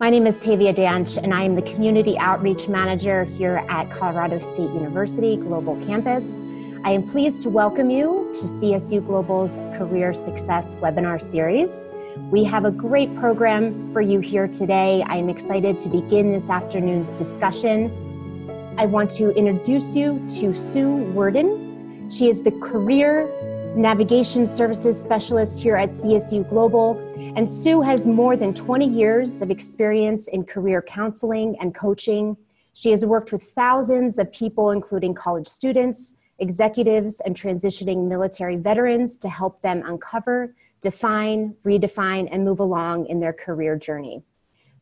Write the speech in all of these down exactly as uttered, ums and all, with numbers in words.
My name is Tavia Danch, and I am the Community Outreach Manager here at Colorado State University Global Campus. I am pleased to welcome you to C S U Global's Career Success webinar series. We have a great program for you here today. I am excited to begin this afternoon's discussion. I want to introduce you to Sue Worden. She is the Career Navigation Services Specialist here at C S U Global, and Sue has more than twenty years of experience in career counseling and coaching. She has worked with thousands of people, including college students, executives, and transitioning military veterans to help them uncover, define, redefine, and move along in their career journey.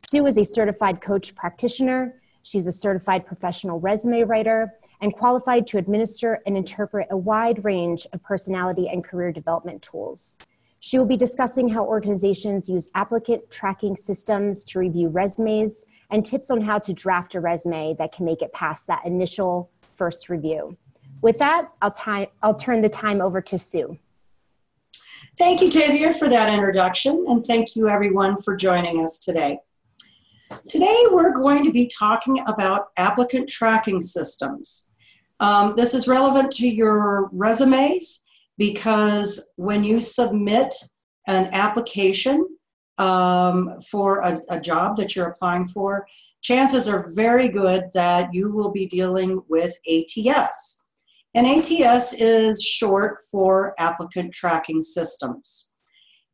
Sue is a certified coach practitioner. She's a certified professional resume writer and qualified to administer and interpret a wide range of personality and career development tools. She will be discussing how organizations use applicant tracking systems to review resumes and tips on how to draft a resume that can make it past that initial first review. With that, I'll, time, I'll turn the time over to Sue. Thank you, Tavia, for that introduction, and thank you everyone for joining us today. Today, we're going to be talking about applicant tracking systems. Um, this is relevant to your resumes because when you submit an application um, for a, a job that you're applying for, chances are very good that you will be dealing with A T S. And A T S is short for Applicant Tracking Systems.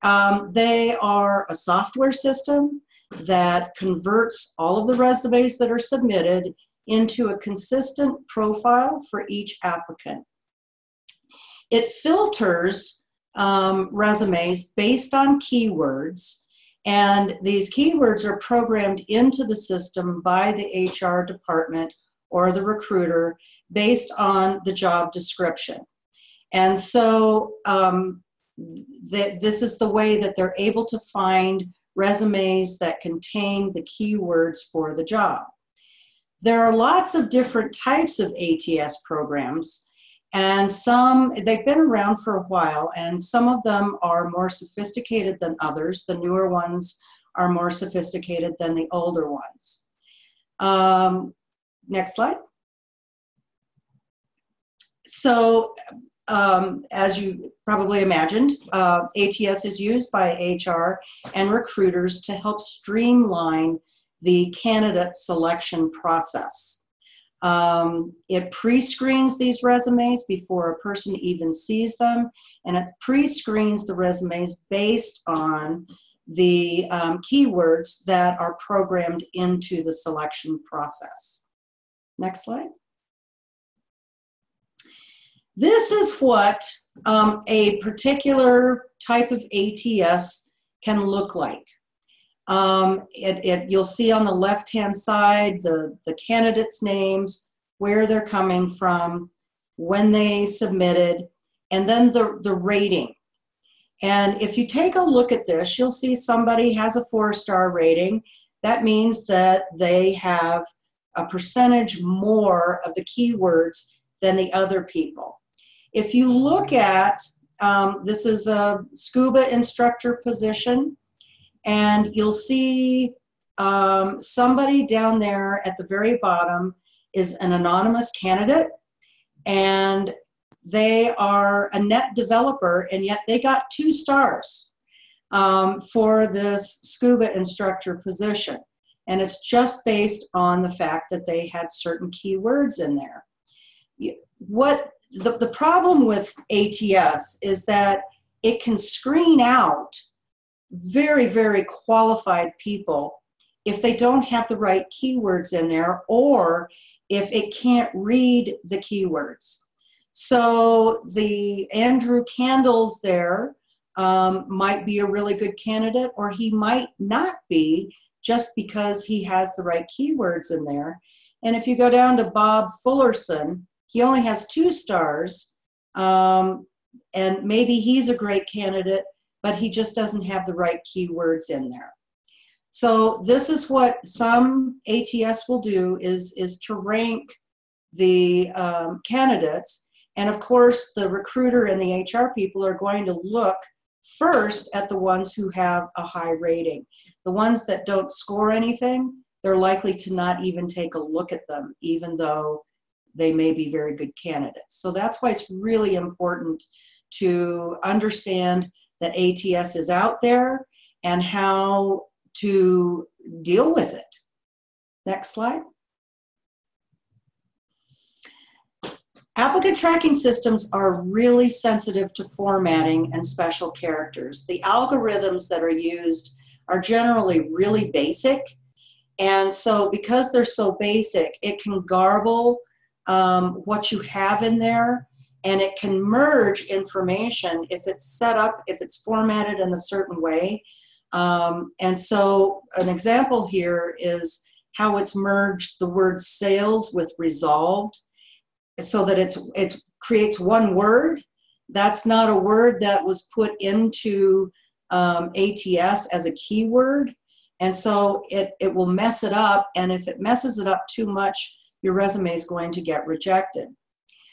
Um, they are a software system that converts all of the resumes that are submitted into a consistent profile for each applicant. It filters um, resumes based on keywords, and these keywords are programmed into the system by the H R department or the recruiter based on the job description. And so um, th this is the way that they're able to find resumes that contain the keywords for the job. There are lots of different types of A T S programs, and some, they've been around for a while, and some of them are more sophisticated than others. The newer ones are more sophisticated than the older ones. Um, Next slide. So, um, as you probably imagined, uh, A T S is used by H R and recruiters to help streamline the candidate selection process. Um, it pre-screens these resumes before a person even sees them, and it pre-screens the resumes based on the um, keywords that are programmed into the selection process. Next slide. This is what um, a particular type of A T S can look like. Um, it, it, you'll see on the left-hand side the, the candidates' names, where they're coming from, when they submitted, and then the, the rating. And if you take a look at this, you'll see somebody has a four-star rating. That means that they have a percentage more of the keywords than the other people. If you look at, um, this is a scuba instructor position, and you'll see um, somebody down there at the very bottom is an anonymous candidate, and they are a net developer, and yet they got two stars um, for this scuba instructor position. And it's just based on the fact that they had certain keywords in there. What the, the problem with A T S is that it can screen out very, very qualified people if they don't have the right keywords in there or if it can't read the keywords. So the Andrew Candles there um, might be a really good candidate, or he might not be, just because he has the right keywords in there. And if you go down to Bob Fullerson, he only has two stars, um, and maybe he's a great candidate, but he just doesn't have the right keywords in there. So this is what some A T S will do, is, is to rank the um, candidates. And of course, the recruiter and the H R people are going to look first at the ones who have a high rating. The ones that don't score anything, they're likely to not even take a look at them, even though they may be very good candidates. So that's why it's really important to understand that A T S is out there and how to deal with it. Next slide. Applicant tracking systems are really sensitive to formatting and special characters. The algorithms that are used are generally really basic. And so because they're so basic, it can garble um, what you have in there, and it can merge information if it's set up, if it's formatted in a certain way. Um, and so an example here is how it's merged the word sales with resolved, so that it's it creates one word. That's not a word that was put into um, A T S as a keyword. And so it, it will mess it up. And if it messes it up too much, your resume is going to get rejected.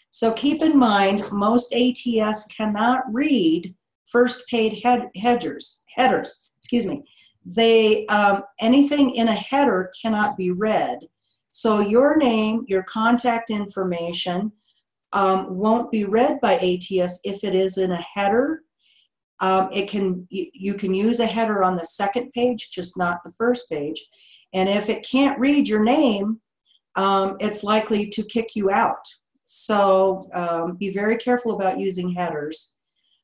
So keep in mind, most A T S cannot read first page head, headers, headers, excuse me. They, um, anything in a header cannot be read. So your name, your contact information um, won't be read by A T S if it is in a header. Um, it can, you can use a header on the second page, just not the first page. And if it can't read your name, um, it's likely to kick you out. So um, be very careful about using headers.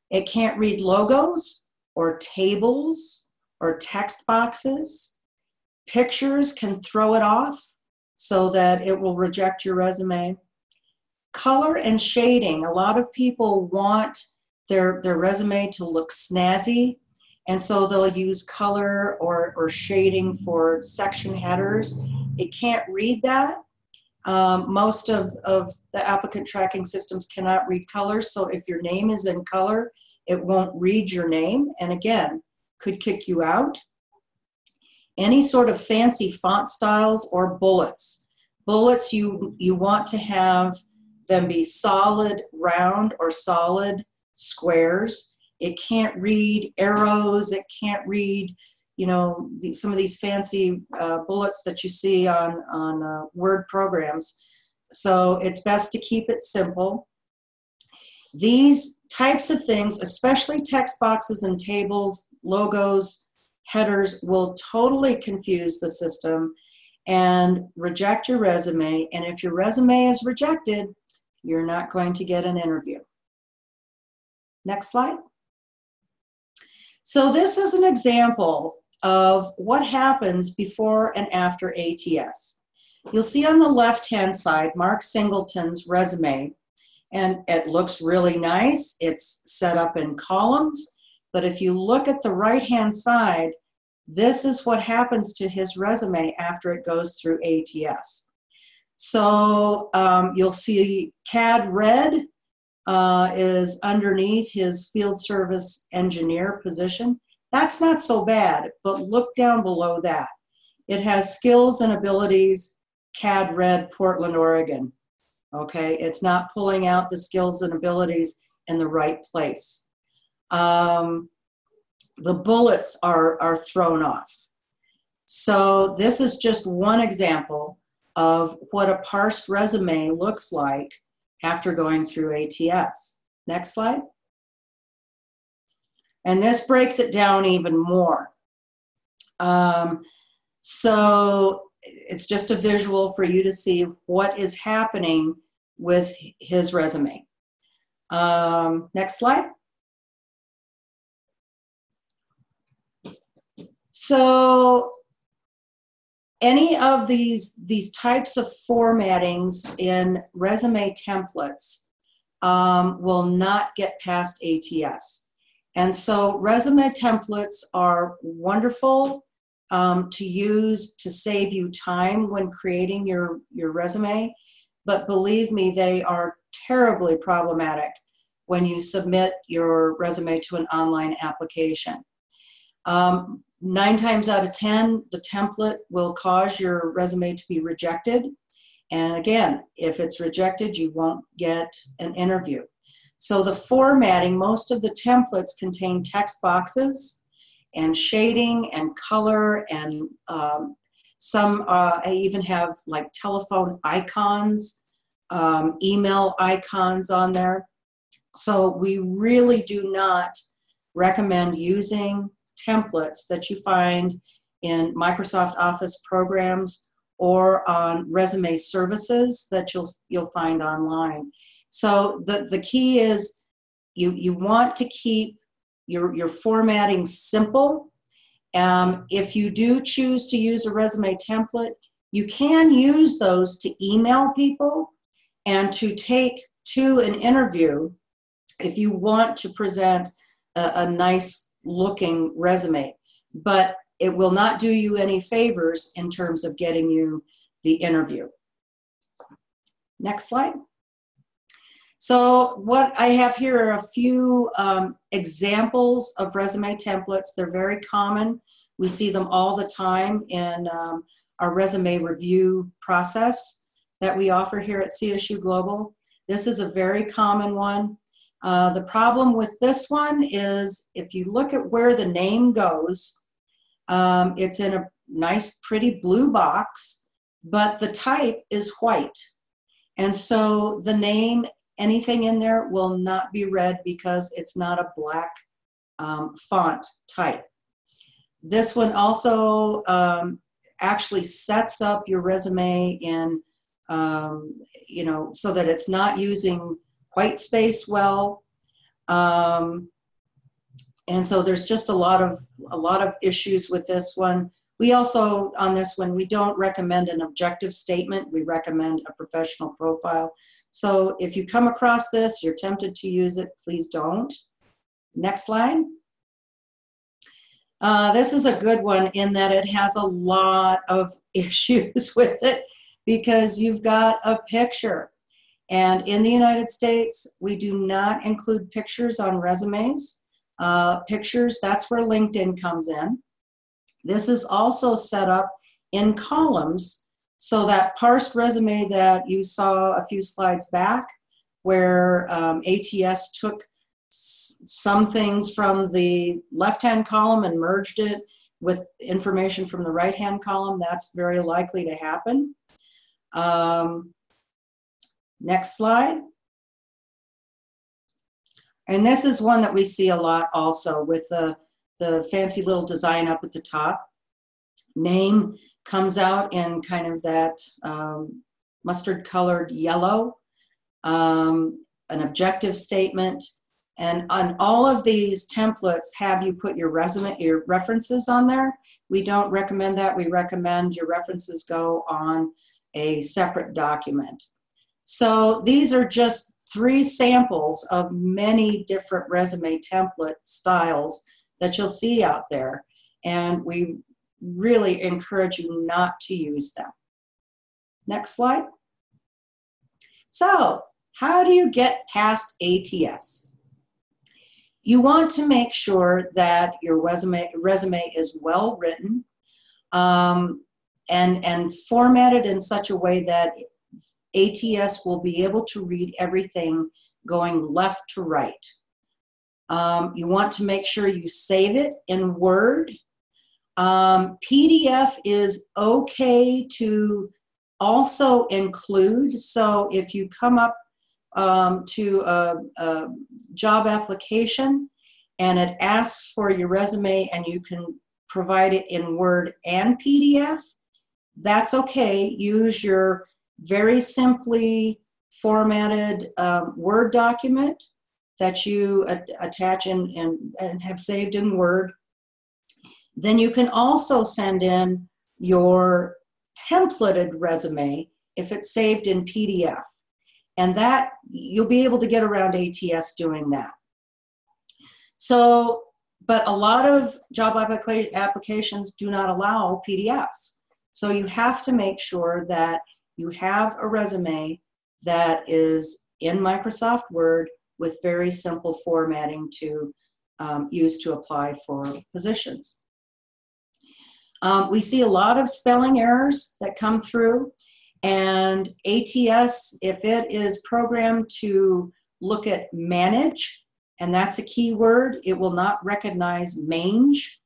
It can't read logos or tables or text boxes. Pictures can throw it off, so that it will reject your resume. Color and shading. A lot of people want their, their resume to look snazzy, and so they'll use color or, or shading for section headers. It can't read that. Um, most of, of the applicant tracking systems cannot read color, so if your name is in color, it won't read your name, and again, could kick you out. Any sort of fancy font styles or bullets. Bullets, you, you want to have them be solid round or solid squares. It can't read arrows. It can't read, you know, the, some of these fancy uh, bullets that you see on, on uh, Word programs. So it's best to keep it simple. These types of things, especially text boxes and tables, logos, headers, will totally confuse the system and reject your resume. And if your resume is rejected, you're not going to get an interview. Next slide. So this is an example of what happens before and after A T S. You'll see on the left-hand side, Mark Singleton's resume, and it looks really nice. It's set up in columns. But if you look at the right-hand side, this is what happens to his resume after it goes through A T S. So um, you'll see C A D Red uh, is underneath his field service engineer position. That's not so bad, but look down below that. It has skills and abilities, C A D Red, Portland, Oregon. Okay, it's not pulling out the skills and abilities in the right place. Um, the bullets are, are thrown off. So this is just one example of what a parsed resume looks like after going through A T S. Next slide. And this breaks it down even more. Um, so it's just a visual for you to see what is happening with his resume. Um, next slide. So any of these, these types of formattings in resume templates um, will not get past A T S. And so resume templates are wonderful um, to use to save you time when creating your, your resume, but believe me, they are terribly problematic when you submit your resume to an online application. Um, Nine times out of ten, the template will cause your resume to be rejected. And again, if it's rejected, you won't get an interview. So the formatting, most of the templates contain text boxes and shading and color, and um, some, uh, I even have like telephone icons, um, email icons on there. So we really do not recommend using templates that you find in Microsoft Office programs or on resume services that you'll, you'll find online. So the, the key is you, you want to keep your, your formatting simple. Um, if you do choose to use a resume template, you can use those to email people and to take to an interview if you want to present a, a nice looking resume, but it will not do you any favors in terms of getting you the interview. Next slide. So what I have here are a few um, examples of resume templates. They're very common. We see them all the time in um, our resume review process that we offer here at C S U Global. This is a very common one. Uh, the problem with this one is if you look at where the name goes, um, it's in a nice, pretty blue box, but the type is white. And so the name, anything in there will not be read because it's not a black um, font type. This one also um, actually sets up your resume in, um, you know, so that it's not using white space well. Um, and so there's just a lot of, a lot of issues with this one. We also, on this one, we don't recommend an objective statement. We recommend a professional profile. So if you come across this, you're tempted to use it, please don't. Next slide. Uh, this is a good one in that it has a lot of issues with it because you've got a picture. And in the United States, we do not include pictures on resumes. Uh, pictures, that's where LinkedIn comes in. This is also set up in columns, so that parsed resume that you saw a few slides back, where um, A T S took s some things from the left-hand column and merged it with information from the right-hand column, that's very likely to happen. Um, next slide. And this is one that we see a lot also with the the fancy little design up at the top. Name comes out in kind of that um, mustard colored yellow, um, an objective statement. And on all of these templates, have you put your resume, your references on there? We don't recommend that. We recommend your references go on a separate document. So these are just three samples of many different resume template styles that you'll see out there, and we really encourage you not to use them. Next slide. So, how do you get past A T S? You want to make sure that your resume, resume is well written um, and, and formatted in such a way that A T S will be able to read everything going left to right. Um, you want to make sure you save it in Word. Um, P D F is okay to also include. So if you come up um, to a, a job application and it asks for your resume and you can provide it in Word and P D F, that's okay. Use your very simply formatted um, Word document that you attach and, and, and have saved in Word. Then you can also send in your templated resume if it's saved in P D F. And that, you'll be able to get around A T S doing that. So, but a lot of job applica- applications do not allow P D Fs. So you have to make sure that you have a resume that is in Microsoft Word with very simple formatting to um, use to apply for positions. Um, we see a lot of spelling errors that come through, and A T S, if it is programmed to look at manage, and that's a key word, it will not recognize mange.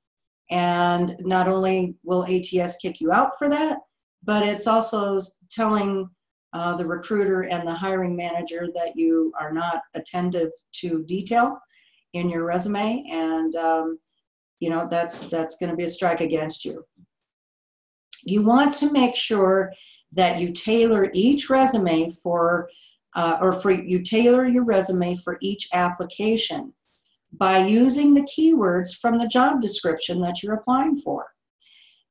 And not only will A T S kick you out for that, but it's also telling uh, the recruiter and the hiring manager that you are not attentive to detail in your resume. And, um, you know, that's, that's going to be a strike against you. You want to make sure that you tailor each resume for, uh, or for you tailor your resume for each application by using the keywords from the job description that you're applying for.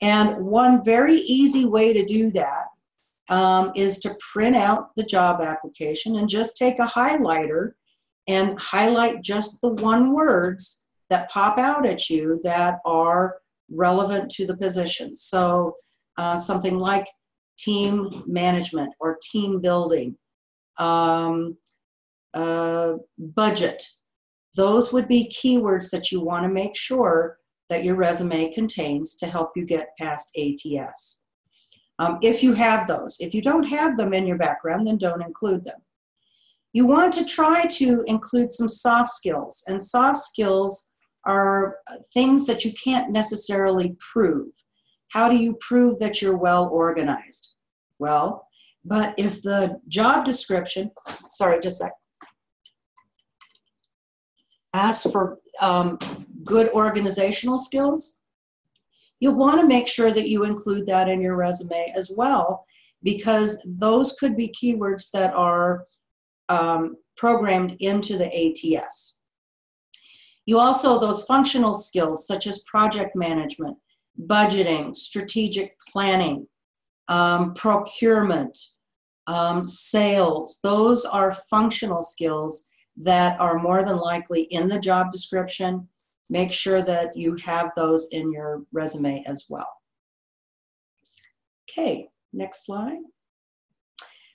And one very easy way to do that um, is to print out the job application and just take a highlighter and highlight just the one words that pop out at you that are relevant to the position. So uh, something like team management or team building, um, uh, budget. Those would be keywords that you want to make sure that your resume contains to help you get past A T S. Um, if you have those, if you don't have them in your background, then don't include them. You want to try to include some soft skills, and soft skills are things that you can't necessarily prove. How do you prove that you're well organized? Well, but if the job description, sorry, just a sec, asks for um, good organizational skills, you'll want to make sure that you include that in your resume as well, because those could be keywords that are um, programmed into the A T S. You also, those functional skills such as project management, budgeting, strategic planning, um, procurement, um, sales, those are functional skills that are more than likely in the job description. Make sure that you have those in your resume as well. Okay, next slide.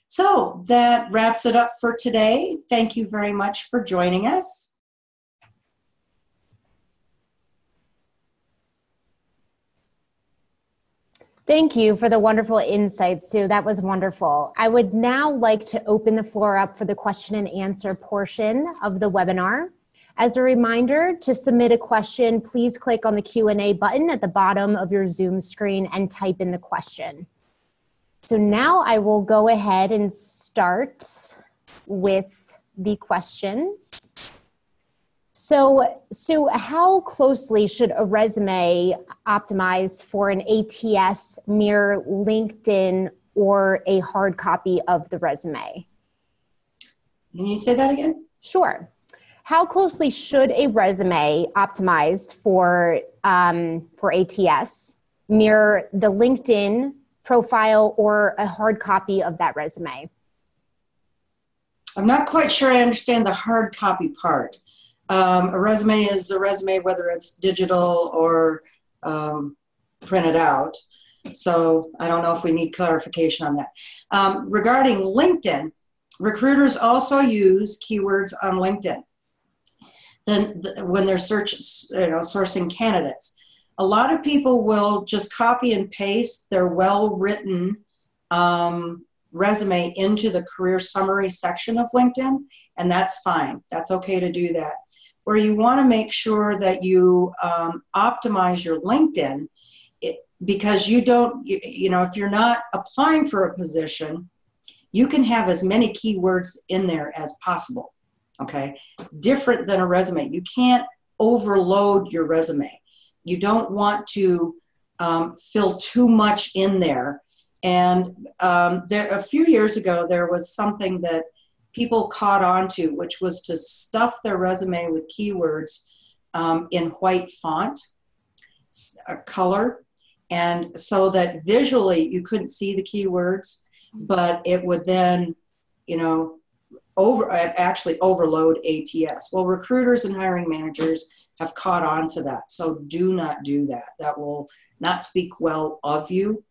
So that wraps it up for today. Thank you very much for joining us. Thank you for the wonderful insights, Sue. That was wonderful. I would now like to open the floor up for the question and answer portion of the webinar. As a reminder, to submit a question, please click on the Q and A button at the bottom of your Zoom screen and type in the question. So now I will go ahead and start with the questions. So, Sue, how closely should a resume optimize for an A T S mirror LinkedIn or a hard copy of the resume? Can you say that again? Sure. How closely should a resume optimize for, um, for A T S mirror the LinkedIn profile or a hard copy of that resume? I'm not quite sure I understand the hard copy part. Um, a resume is a resume, whether it's digital or um, printed out. So I don't know if we need clarification on that. Um, regarding LinkedIn, recruiters also use keywords on LinkedIn then the, when they're search, you know, sourcing candidates. A lot of people will just copy and paste their well-written um, resume into the career summary section of LinkedIn, and that's fine. That's okay to do that. Where you want to make sure that you um, optimize your LinkedIn, it, because you don't, you, you know, if you're not applying for a position, you can have as many keywords in there as possible, okay? Different than a resume. You can't overload your resume. You don't want to um, fill too much in there. And um, there, a few years ago, there was something that people caught on to, which was to stuff their resume with keywords um, in white font, uh, color, and so that visually you couldn't see the keywords, but it would then, you know, over, actually overload A T S. Well, recruiters and hiring managers have caught on to that, so do not do that. That will not speak well of you.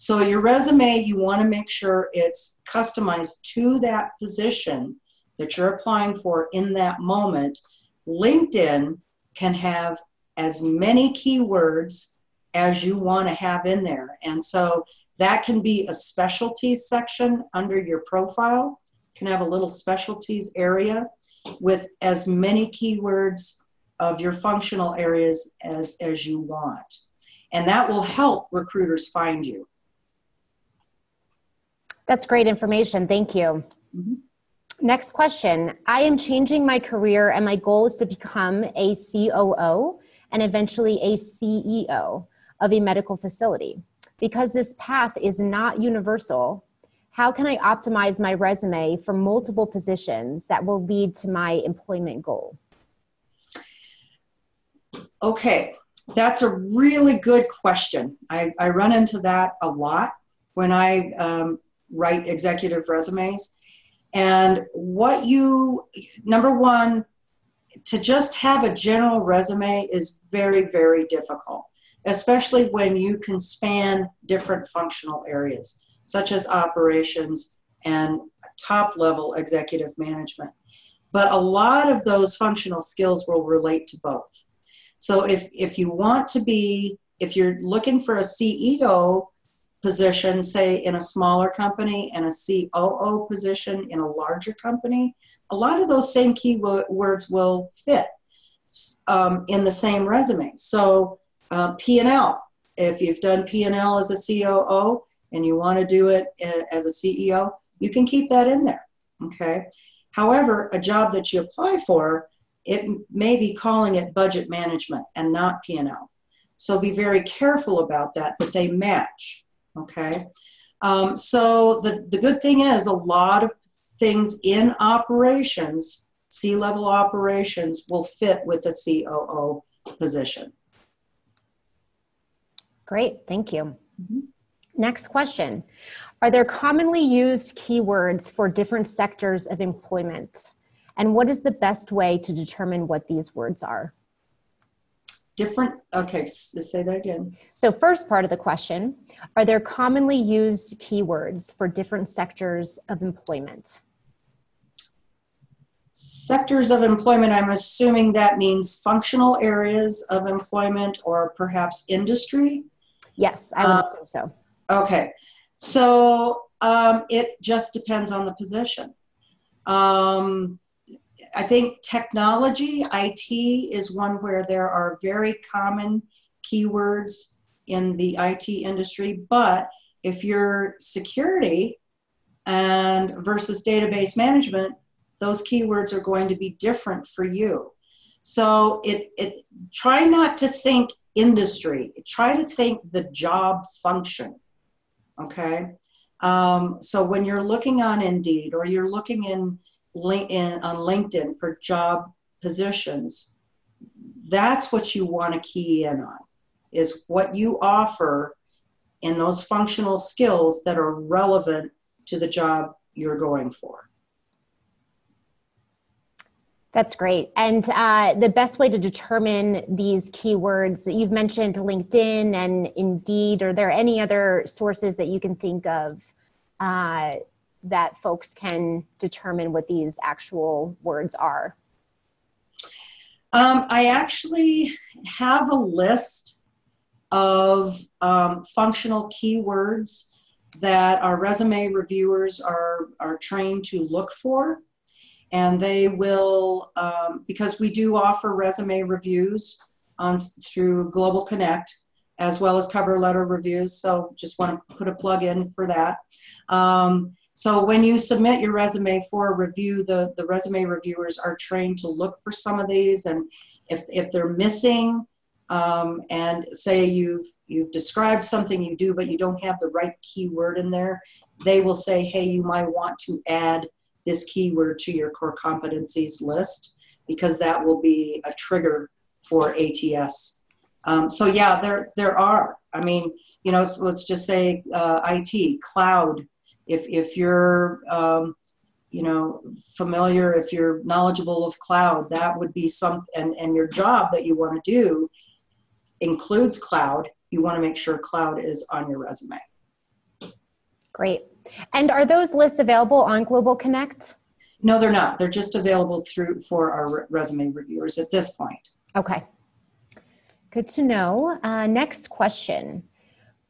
So your resume, you want to make sure it's customized to that position that you're applying for in that moment. LinkedIn can have as many keywords as you want to have in there. And so that can be a specialties section under your profile. You can have a little specialties area with as many keywords of your functional areas as, as you want. And that will help recruiters find you. That's great information. Thank you. Mm-hmm. Next question. I am changing my career and my goal is to become a C O O and eventually a C E O of a medical facility. Because this path is not universal, how can I optimize my resume for multiple positions that will lead to my employment goal? Okay, that's a really good question. I, I run into that a lot when I um, write executive resumes. And what you, number one, to just have a general resume is very, very difficult, especially when you can span different functional areas, such as operations and top-level executive management. But a lot of those functional skills will relate to both. So if, if you want to be, if you're looking for a C E O position, say in a smaller company, and a C O O position in a larger company, a lot of those same keywords will fit um, in the same resume. So uh, P and L, if you've done P and L as a C O O and you want to do it as a C E O, you can keep that in there, okay? However, a job that you apply for, it may be calling it budget management and not P and L. So be very careful about that, but they match, okay? Um, so the, the good thing is a lot of things in operations, C-level operations, will fit with a C O O position. Great, thank you. Mm-hmm. Next question. Are there commonly used keywords for different sectors of employment? And what is the best way to determine what these words are? Different, okay, let's say that again. So first part of the question, are there commonly used keywords for different sectors of employment? Sectors of employment, I'm assuming that means functional areas of employment or perhaps industry? Yes, I would um, assume so. Okay, so um, it just depends on the position. Um, I think technology, I T, is one where there are very common keywords in the I T industry, but if you're security and versus database management, those keywords are going to be different for you. So it, it try not to think industry, try to think the job function, okay? Um, so when you're looking on Indeed or you're looking in LinkedIn, on LinkedIn for job positions, that's what you want to key in on, is what you offer in those functional skills that are relevant to the job you're going for. That's great. And uh, the best way to determine these keywords, you've mentioned LinkedIn and Indeed, are there any other sources that you can think of uh, that folks can determine what these actual words are? Um, I actually have a list of um, functional keywords that our resume reviewers are, are trained to look for. And they will, um, because we do offer resume reviews on through Global Connect, as well as cover letter reviews. So just want to put a plug in for that. Um, So when you submit your resume for a review, the, the resume reviewers are trained to look for some of these, and if, if they're missing, um, and say you've, you've described something you do, but you don't have the right keyword in there, they will say, hey, you might want to add this keyword to your core competencies list, because that will be a trigger for A T S. Um, so yeah, there, there are. I mean, you know, so let's just say uh, I T, cloud. If, if you're, um, you know, familiar, if you're knowledgeable of cloud, that would be something, and, and your job that you want to do includes cloud, you want to make sure cloud is on your resume. Great. And are those lists available on Global Connect? No, they're not. They're just available through for our resume reviewers at this point. Okay. Good to know. Uh, next question.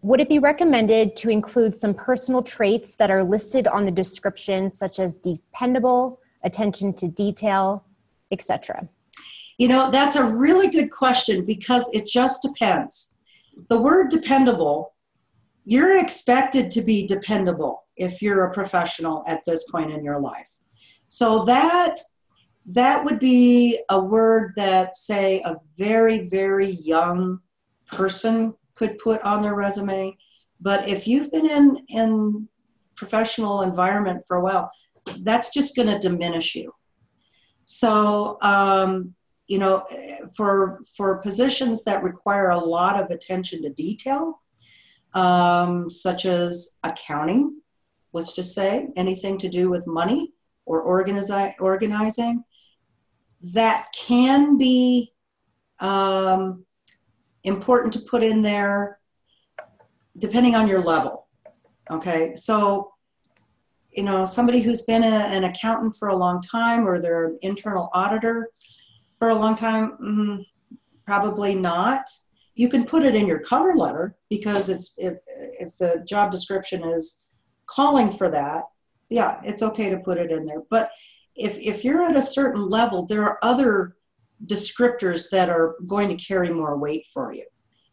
Would it be recommended to include some personal traits that are listed on the description, such as dependable, attention to detail, et cetera? You know, that's a really good question because it just depends. The word dependable, you're expected to be dependable if you're a professional at this point in your life. So that, that would be a word that, say, a very, very young person could put on their resume. But if you've been in, in professional environment for a while, that's just going to diminish you. So, um, you know, for, for positions that require a lot of attention to detail, um, such as accounting, let's just say, anything to do with money or organizi- organizing, that can be um, important to put in there depending on your level. Okay, so, you know, somebody who's been a, an accountant for a long time, or they're an internal auditor for a long time, mm, probably not. You can put it in your cover letter because it's if, if the job description is calling for that, yeah, it's okay to put it in there. But if, if you're at a certain level, there are other descriptors that are going to carry more weight for you,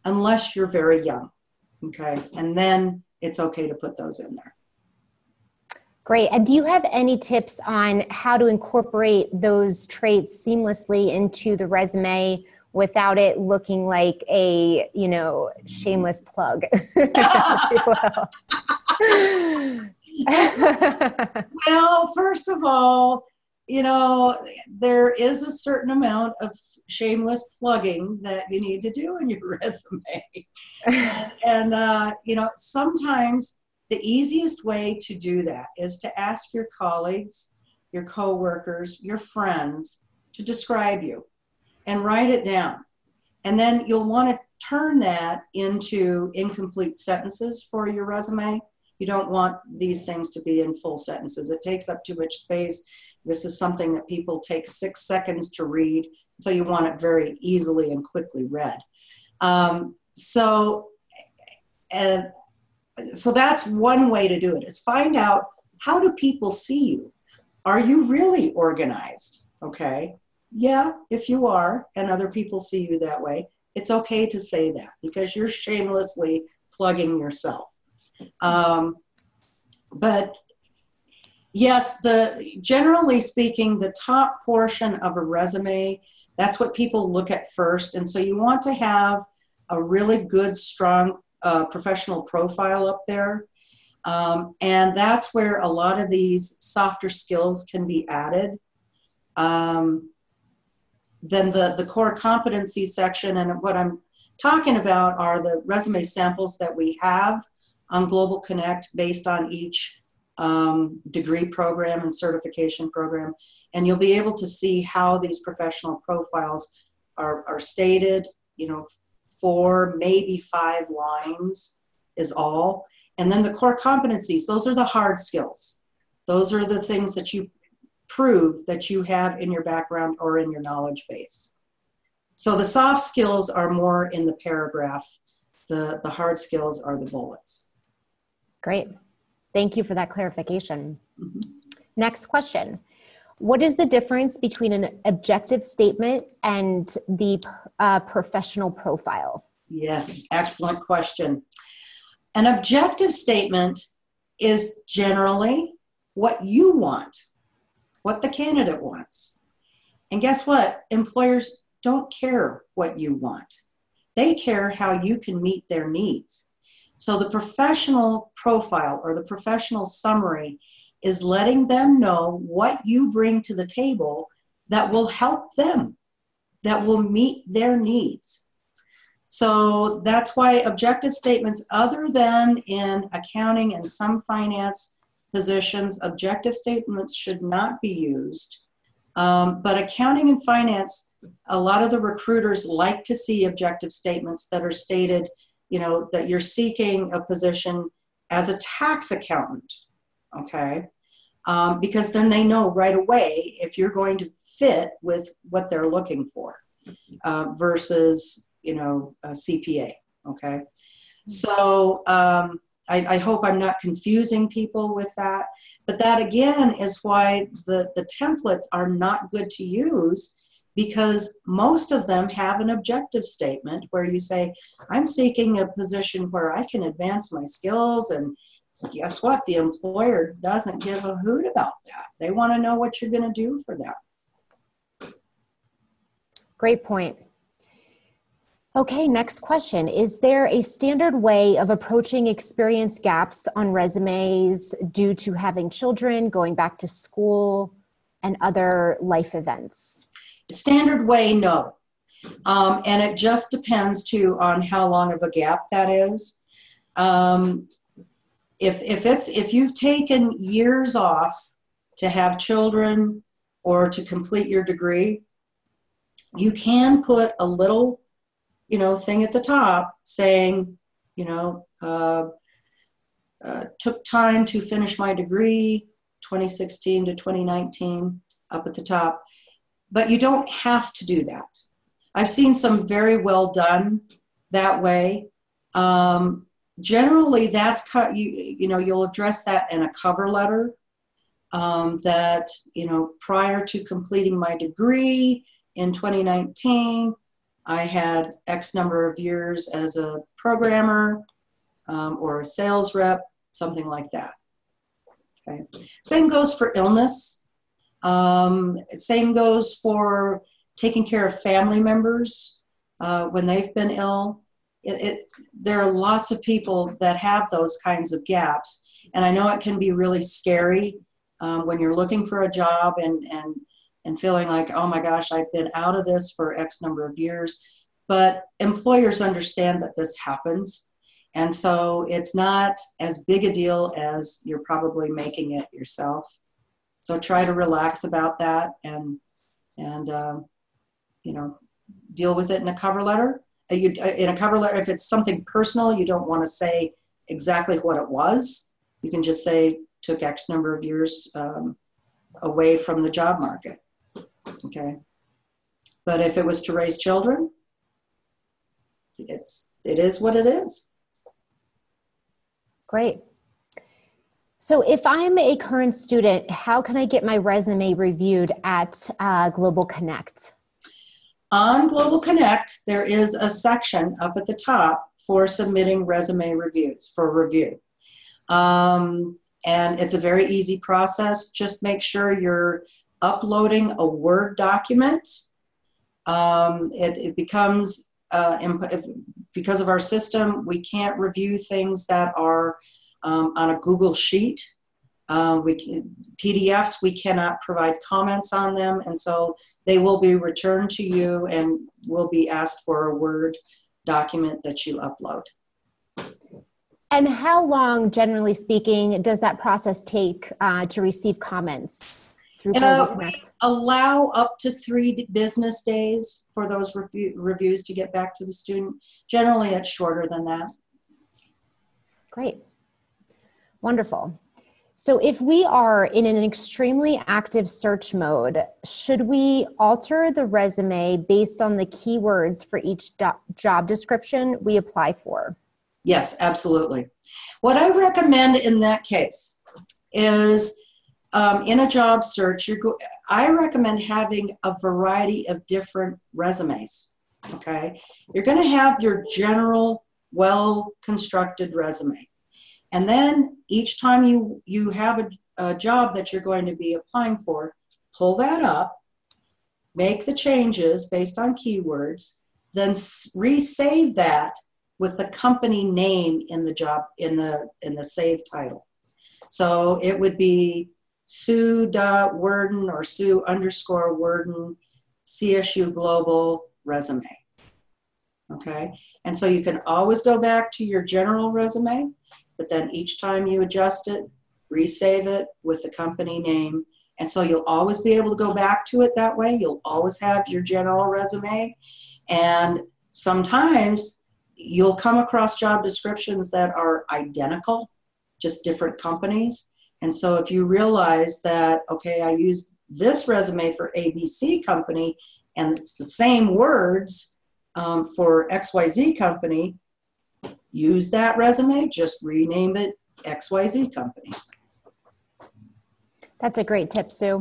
unless you're very young, okay? And then it's okay to put those in there. Great. And do you have any tips on how to incorporate those traits seamlessly into the resume without it looking like a, you know, shameless plug? Well, first of all, you know, there is a certain amount of shameless plugging that you need to do in your resume. and, and uh, you know, sometimes the easiest way to do that is to ask your colleagues, your coworkers, your friends to describe you and write it down. And then you'll want to turn that into incomplete sentences for your resume. You don't want these things to be in full sentences. It takes up too much space. This is something that people take six seconds to read, so you want it very easily and quickly read. Um, so, and so that's one way to do it, is find out, how do people see you? Are you really organized? Okay, yeah, if you are, and other people see you that way, it's okay to say that because you're shamelessly plugging yourself. Um, but yes, the generally speaking, the top portion of a resume, that's what people look at first. And so you want to have a really good, strong uh, professional profile up there. Um, and that's where a lot of these softer skills can be added. Um, then the, the core competency section, and what I'm talking about are the resume samples that we have on Global Connect based on each Um, degree program and certification program, and you'll be able to see how these professional profiles are, are stated. You know, four, maybe five lines is all. And then the core competencies, those are the hard skills. Those are the things that you prove that you have in your background or in your knowledge base. So the soft skills are more in the paragraph. The, the hard skills are the bullets. Great. Thank you for that clarification. Mm-hmm. Next question. What is the difference between an objective statement and the uh, professional profile? Yes, excellent question. An objective statement is generally what you want, what the candidate wants. And guess what? Employers don't care what you want. They care how you can meet their needs. So the professional profile or the professional summary is letting them know what you bring to the table that will help them, that will meet their needs. So that's why objective statements, other than in accounting and some finance positions, objective statements should not be used. Um, but accounting and finance, a lot of the recruiters like to see objective statements that are stated, you know, that you're seeking a position as a tax accountant, okay? Um, because then they know right away if you're going to fit with what they're looking for uh, versus, you know, a C P A, okay? So um, I, I hope I'm not confusing people with that, but that again is why the, the templates are not good to use, because most of them have an objective statement where you say, I'm seeking a position where I can advance my skills, and guess what? The employer doesn't give a hoot about that. They want to know what you're going to do for that. Great point. Okay, next question. Is there a standard way of approaching experience gaps on resumes due to having children, going back to school, and other life events? Standard way, no. Um, and it just depends, too, on how long of a gap that is. Um, if, if, it's, if you've taken years off to have children or to complete your degree, you can put a little you know, thing at the top saying, you know, uh, uh, took time to finish my degree, twenty sixteen to twenty nineteen, up at the top. But you don't have to do that. I've seen some very well done that way. Um, generally, that's, co- you, you know, you'll address that in a cover letter um, that, you know, prior to completing my degree in twenty nineteen, I had X number of years as a programmer um, or a sales rep, something like that. Okay. Same goes for illness. Um, same goes for taking care of family members uh, when they've been ill. It, it, there are lots of people that have those kinds of gaps. And I know it can be really scary um, when you're looking for a job and, and and feeling like, oh my gosh, I've been out of this for X number of years. But employers understand that this happens. And so it's not as big a deal as you're probably making it yourself. So try to relax about that and, and uh, you know, deal with it in a cover letter. You, in a cover letter, if it's something personal, you don't want to say exactly what it was. You can just say, took X number of years um, away from the job market. Okay, but if it was to raise children, it's it is what it is. Great. So if I'm a current student, how can I get my resume reviewed at uh, Global Connect? On Global Connect, there is a section up at the top for submitting resume reviews for review, um, and it's a very easy process. Just make sure you're uploading a Word document. Um, it, it becomes, uh, imp- if, because of our system, we can't review things that are um, on a Google Sheet. Uh, we can, P D Fs, we cannot provide comments on them, and so they will be returned to you and will be asked for a Word document that you upload. And how long, generally speaking, does that process take uh, to receive comments? Uh, we allow up to three business days for those review, reviews to get back to the student. Generally, it's shorter than that. Great. Wonderful. So if we are in an extremely active search mode, should we alter the resume based on the keywords for each do- job description we apply for? Yes, absolutely. What I recommend in that case is Um, in a job search, you're go- I recommend having a variety of different resumes, okay? You're going to have your general, well-constructed resume. And then each time you, you have a, a job that you're going to be applying for, pull that up, make the changes based on keywords, then s- resave that with the company name in the job, in the, in the save title. So it would be Sue Worden or Sue underscore Worden, C S U Global resume. Okay, and so you can always go back to your general resume, but then each time you adjust it, resave it with the company name. And so you'll always be able to go back to it that way. You'll always have your general resume. And sometimes you'll come across job descriptions that are identical, just different companies. And so if you realize that, okay, I used this resume for A B C company and it's the same words um, for X Y Z company, use that resume, just rename it X Y Z company. That's a great tip, Sue.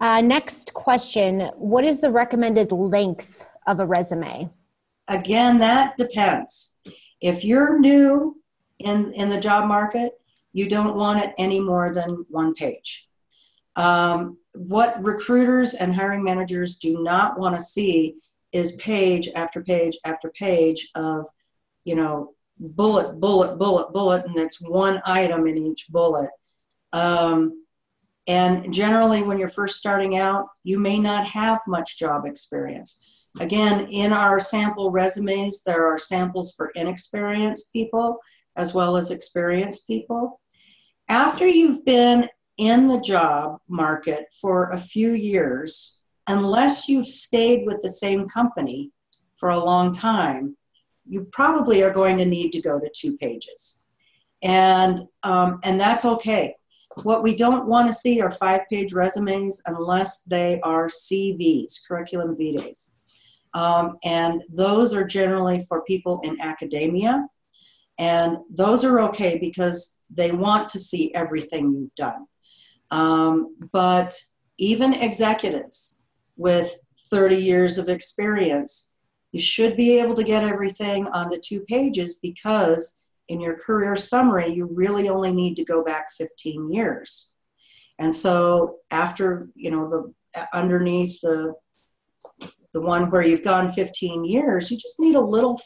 Uh, next question, what is the recommended length of a resume? Again, that depends. If you're new in, in the job market, you don't want it any more than one page. Um, what recruiters and hiring managers do not want to see is page after page after page of, you know, bullet, bullet, bullet, bullet, and it's one item in each bullet. Um, and generally, when you're first starting out, you may not have much job experience. Again, in our sample resumes, there are samples for inexperienced people as well as experienced people. After you've been in the job market for a few years, unless you've stayed with the same company for a long time, you probably are going to need to go to two pages. And, um, and that's okay. What we don't want to see are five-page resumes unless they are C Vs, curriculum vitae. Um, and those are generally for people in academia. And those are okay because they want to see everything you've done. Um, but even executives with thirty years of experience, you should be able to get everything onto two pages because in your career summary, you really only need to go back fifteen years. And so after, you know, the underneath the, the one where you've gone fifteen years, you just need a little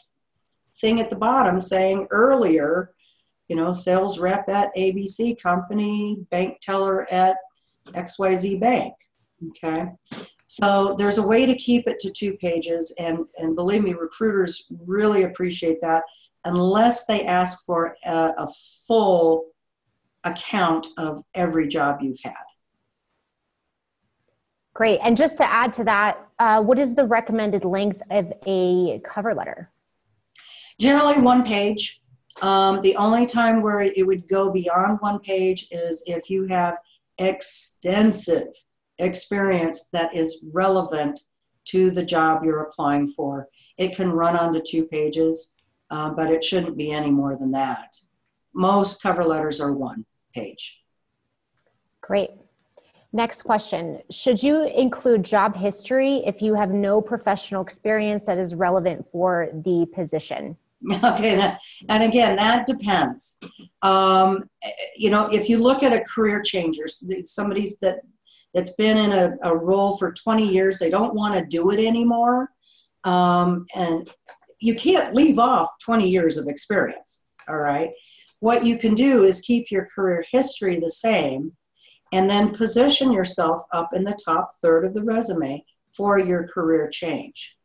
thing at the bottom saying earlier, you know, sales rep at A B C company, bank teller at X Y Z bank. Okay. So there's a way to keep it to two pages. And, and believe me, recruiters really appreciate that unless they ask for a, a full account of every job you've had. Great. And just to add to that, uh, what is the recommended length of a cover letter? Generally one page. Um, the only time where it would go beyond one page is if you have extensive experience that is relevant to the job you're applying for. It can run on to two pages, uh, but it shouldn't be any more than that. Most cover letters are one page. Great. Next question. Should you include job history if you have no professional experience that is relevant for the position? Okay. That, and again, that depends. Um, you know, if you look at a career changer, somebody's that, that's been in a, a role for twenty years, they don't want to do it anymore. Um, and you can't leave off twenty years of experience. All right. What you can do is keep your career history the same and then position yourself up in the top third of the resume for your career change.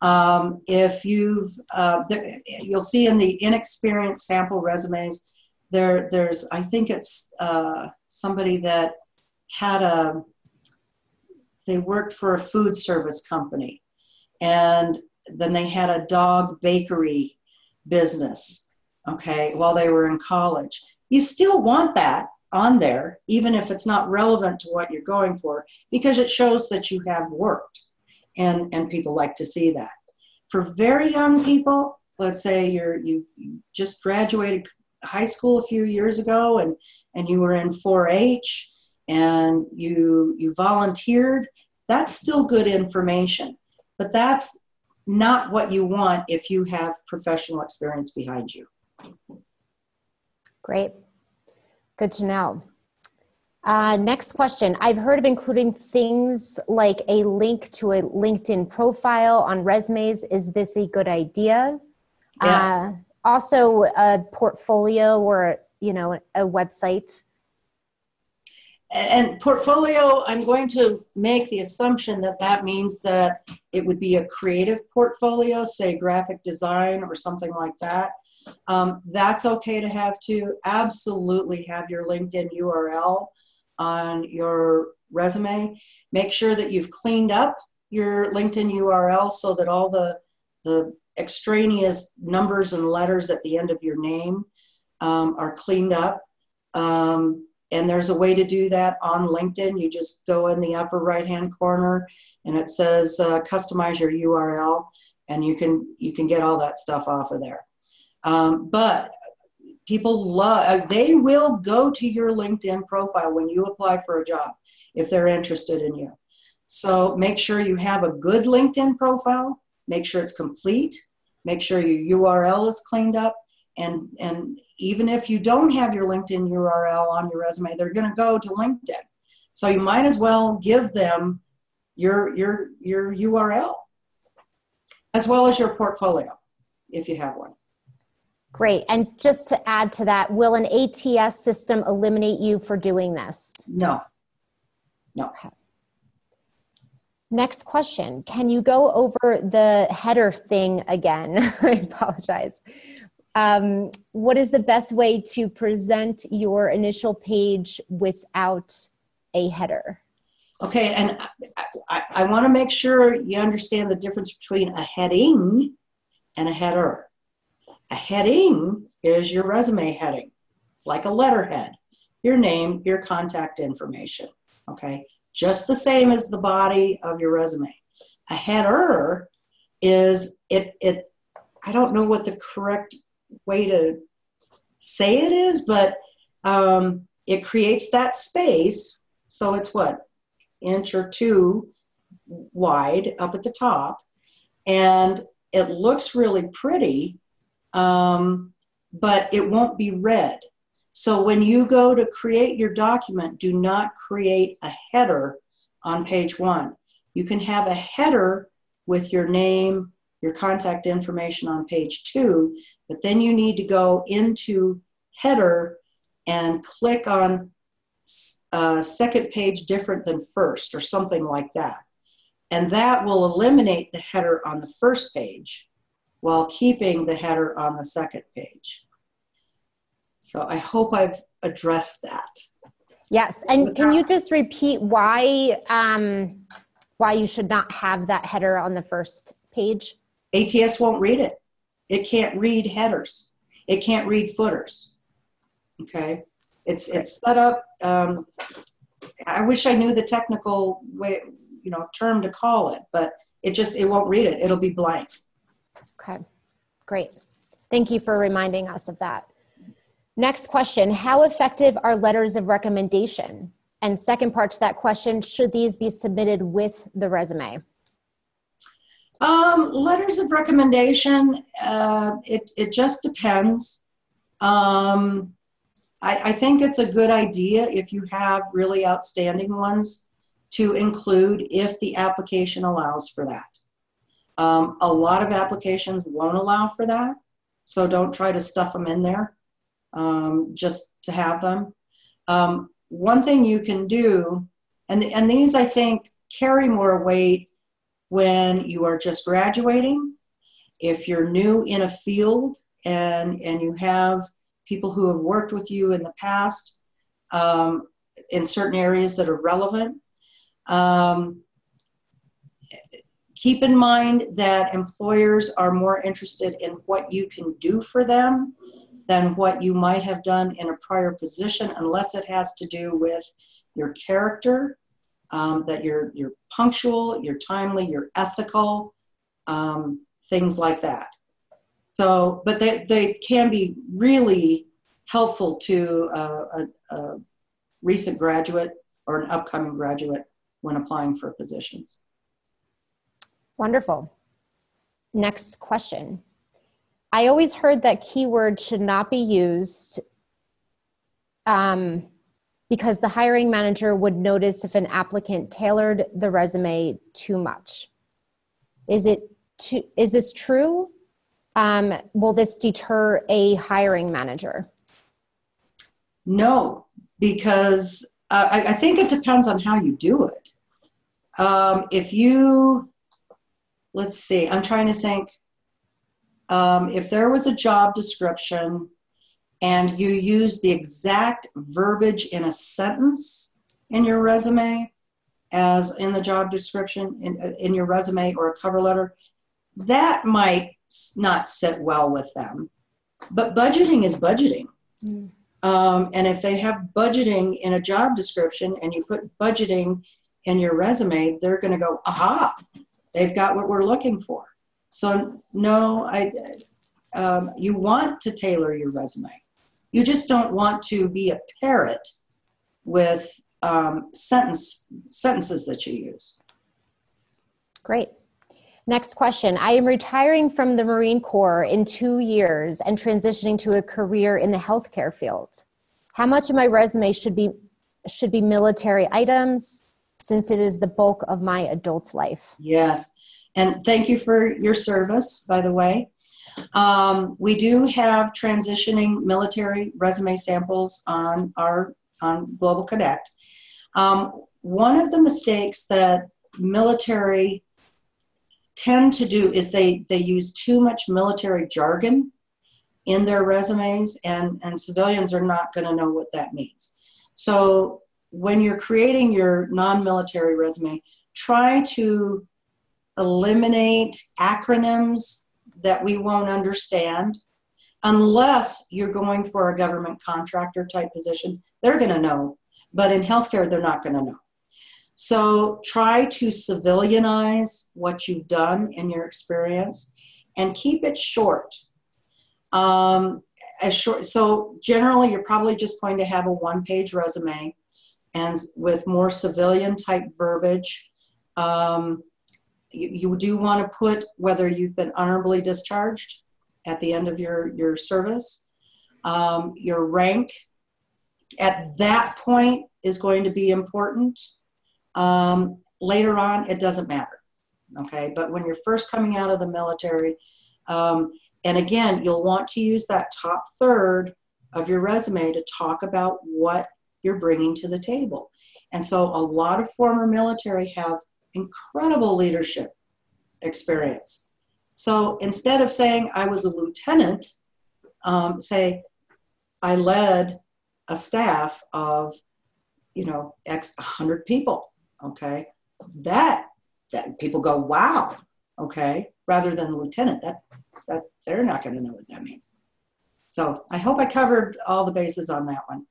Um, if you've, uh, there, you'll see in the inexperienced sample resumes, there, there's, I think it's uh, somebody that had a, they worked for a food service company, and then they had a dog bakery business, okay, while they were in college. You still want that on there, even if it's not relevant to what you're going for, because it shows that you have worked, and, and people like to see that. For very young people, let's say you're, you just graduated high school a few years ago, and, and you were in four H, and you, you volunteered, that's still good information, but that's not what you want if you have professional experience behind you. Great. Good to know. Uh, next question. I've heard of including things like a link to a LinkedIn profile on resumes. Is this a good idea? Yes. Uh, also a portfolio or, you know, a website. And portfolio, I'm going to make the assumption that that means that it would be a creative portfolio, say graphic design or something like that. Um, that's okay to have too. Absolutely have your LinkedIn U R L on your resume. Make sure that you've cleaned up your LinkedIn U R L so that all the, the extraneous numbers and letters at the end of your name um, are cleaned up. Um, and there's a way to do that on LinkedIn. You just go in the upper right-hand corner and it says uh, customize your U R L, and you can, you can get all that stuff off of there. Um, but people love, they will go to your LinkedIn profile when you apply for a job if they're interested in you. So make sure you have a good LinkedIn profile, make sure it's complete, make sure your U R L is cleaned up, and, and even if you don't have your LinkedIn U R L on your resume, they're going to go to LinkedIn. So you might as well give them your, your, your U R L, as well as your portfolio, if you have one. Great. And just to add to that, will an A T S system eliminate you for doing this? No. No. Okay. Next question. Can you go over the header thing again? I apologize. Um, what is the best way to present your initial page without a header? Okay. And I, I, I want to make sure you understand the difference between a heading and a header. A heading is your resume heading. It's like a letterhead. Your name, your contact information. Okay. Just the same as the body of your resume. A header is it, it, I don't know what the correct way to say it is, but um, it creates that space. So it's what, inch or two wide up at the top. And it looks really pretty, um, but it won't be read. So when you go to create your document, do not create a header on page one. You can have a header with your name, your contact information on page two, but then you need to go into header and click on uh, second page different than first or something like that. And that will eliminate the header on the first page while keeping the header on the second page. So I hope I've addressed that. Yes, and can you just repeat why um, why you should not have that header on the first page? A T S won't read it. It can't read headers. It can't read footers. Okay, it's it's set up. Um, I wish I knew the technical way, you know, term to call it, but it just it won't read it. It'll be blank. Okay, great. Thank you for reminding us of that. Next question, how effective are letters of recommendation? And second part to that question, should these be submitted with the resume? Um, letters of recommendation, uh, it, it just depends. Um, I, I think it's a good idea if you have really outstanding ones to include if the application allows for that. Um, a lot of applications won't allow for that, so don't try to stuff them in there. Um, just to have them. Um, one thing you can do, and, and these I think carry more weight when you are just graduating, if you're new in a field and, and you have people who have worked with you in the past um, in certain areas that are relevant. Um, keep in mind that employers are more interested in what you can do for them than what you might have done in a prior position, unless it has to do with your character, um, that you're, you're punctual, you're timely, you're ethical, um, things like that. So, but they, they can be really helpful to a, a, a recent graduate or an upcoming graduate when applying for positions. Wonderful. Next question. I always heard that keywords should not be used um, because the hiring manager would notice if an applicant tailored the resume too much. Is it too, is this true? Um, will this deter a hiring manager? No, because uh, I, I think it depends on how you do it. Um, if you, let's see, I'm trying to think. Um, if there was a job description and you use the exact verbiage in a sentence in your resume as in the job description in, in your resume or a cover letter, that might not sit well with them. But budgeting is budgeting. Mm. Um, and if they have budgeting in a job description and you put budgeting in your resume, they're going to go, aha, they've got what we're looking for. So no, I, um, you want to tailor your resume. You just don't want to be a parrot with um, sentence sentences that you use. Great. Next question. I am retiring from the Marine Corps in two years and transitioning to a career in the healthcare field. How much of my resume should be should be military items, since it is the bulk of my adult life? Yes. And thank you for your service, by the way. Um, we do have transitioning military resume samples on our on Global Connect. Um, one of the mistakes that military tend to do is they, they use too much military jargon in their resumes, and, and civilians are not going to know what that means. So when you're creating your non-military resume, try to eliminate acronyms that we won't understand, unless you're going for a government contractor type position. They're going to know, but in healthcare, they're not going to know. So try to civilianize what you've done in your experience and keep it short. Um, as short. So generally, you're probably just going to have a one-page resume and with more civilian-type verbiage. Um, You do want to put whether you've been honorably discharged at the end of your, your service. Um, your rank at that point is going to be important. Um, later on, it doesn't matter, okay? But when you're first coming out of the military, um, and again, you'll want to use that top third of your resume to talk about what you're bringing to the table. And so a lot of former military have incredible leadership experience. So instead of saying I was a lieutenant, um, say I led a staff of, you know, X one hundred people. Okay, that that people go, wow. Okay, rather than the lieutenant, that that they're not going to know what that means. So I hope I covered all the bases on that one.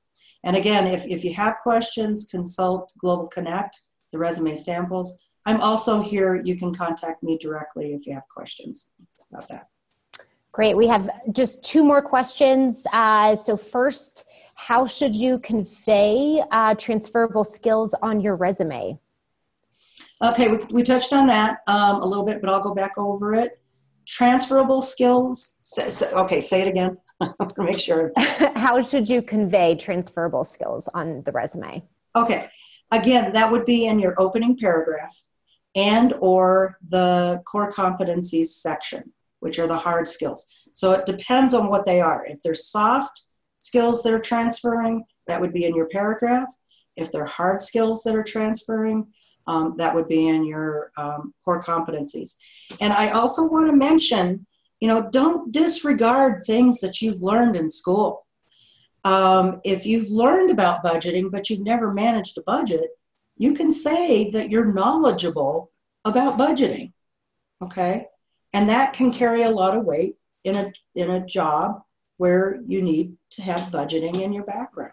And again, if if you have questions, consult Global Connect, the resume samples. I'm also here. You can contact me directly if you have questions about that. Great. We have just two more questions. Uh, so first, how should you convey uh, transferable skills on your resume? Okay, we, we touched on that um, a little bit, but I'll go back over it. Transferable skills. Say, say, okay, say it again. Make sure. How should you convey transferable skills on the resume? Okay. Again, that would be in your opening paragraph and or the core competencies section, which are the hard skills. So it depends on what they are. If they're soft skills that are transferring, that would be in your paragraph. If they're hard skills that are transferring, um, that would be in your um, core competencies. And I also want to mention, you know, don't disregard things that you've learned in school. Um, if you've learned about budgeting, but you've never managed a budget, you can say that you're knowledgeable about budgeting, okay? And that can carry a lot of weight in a, in a job where you need to have budgeting in your background.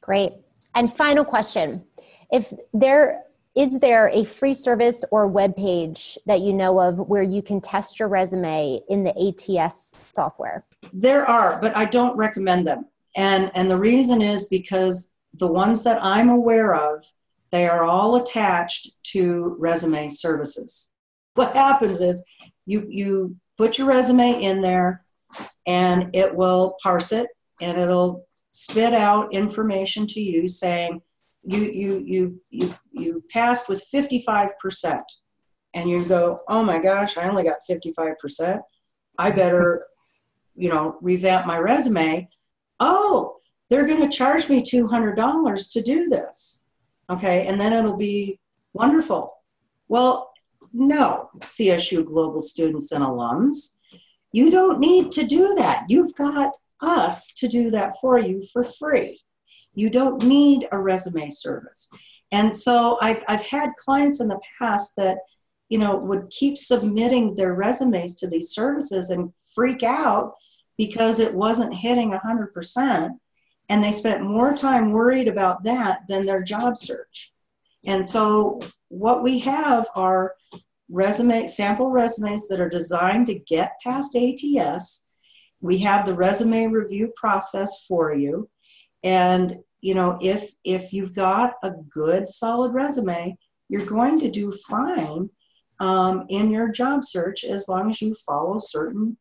Great. And final question. If there, is there a free service or web page that you know of where you can test your resume in the A T S software? There are, but I don't recommend them. And, and the reason is because the ones that I'm aware of, they are all attached to resume services. What happens is you, you put your resume in there and it will parse it and it'll spit out information to you saying you, you, you, you, you passed with fifty-five percent. And you go, oh my gosh, I only got fifty-five percent. I better... you know, revamp my resume. Oh, they're going to charge me two hundred dollars to do this. Okay. And then it'll be wonderful. Well, no, C S U Global students and alums, you don't need to do that. You've got us to do that for you for free. You don't need a resume service. And so I've, I've had clients in the past that, you know, would keep submitting their resumes to these services and freak out because it wasn't hitting one hundred percent, and they spent more time worried about that than their job search. And so what we have are resume, sample resumes that are designed to get past A T S We have the resume review process for you. And, you know, if, if you've got a good, solid resume, you're going to do fine um, in your job search as long as you follow certain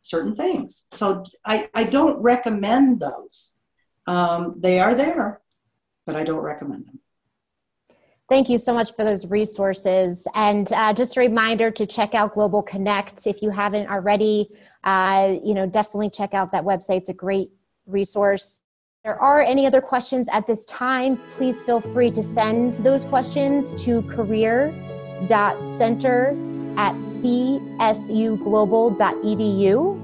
certain things. So I, I don't recommend those. Um, they are there, but I don't recommend them. Thank you so much for those resources. And uh, just a reminder to check out Global Connect. If you haven't already, uh, you know, definitely check out that website. It's a great resource. If there are any other questions at this time, please feel free to send those questions to career dot center at c s u global dot e d u.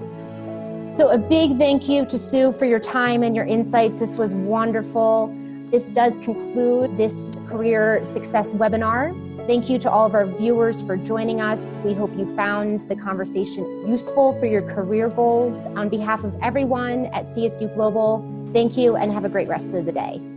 So a big thank you to Sue for your time and your insights. This was wonderful. This does conclude this Career Success webinar. Thank you to all of our viewers for joining us. We hope you found the conversation useful for your career goals. On behalf of everyone at C S U Global, thank you and have a great rest of the day.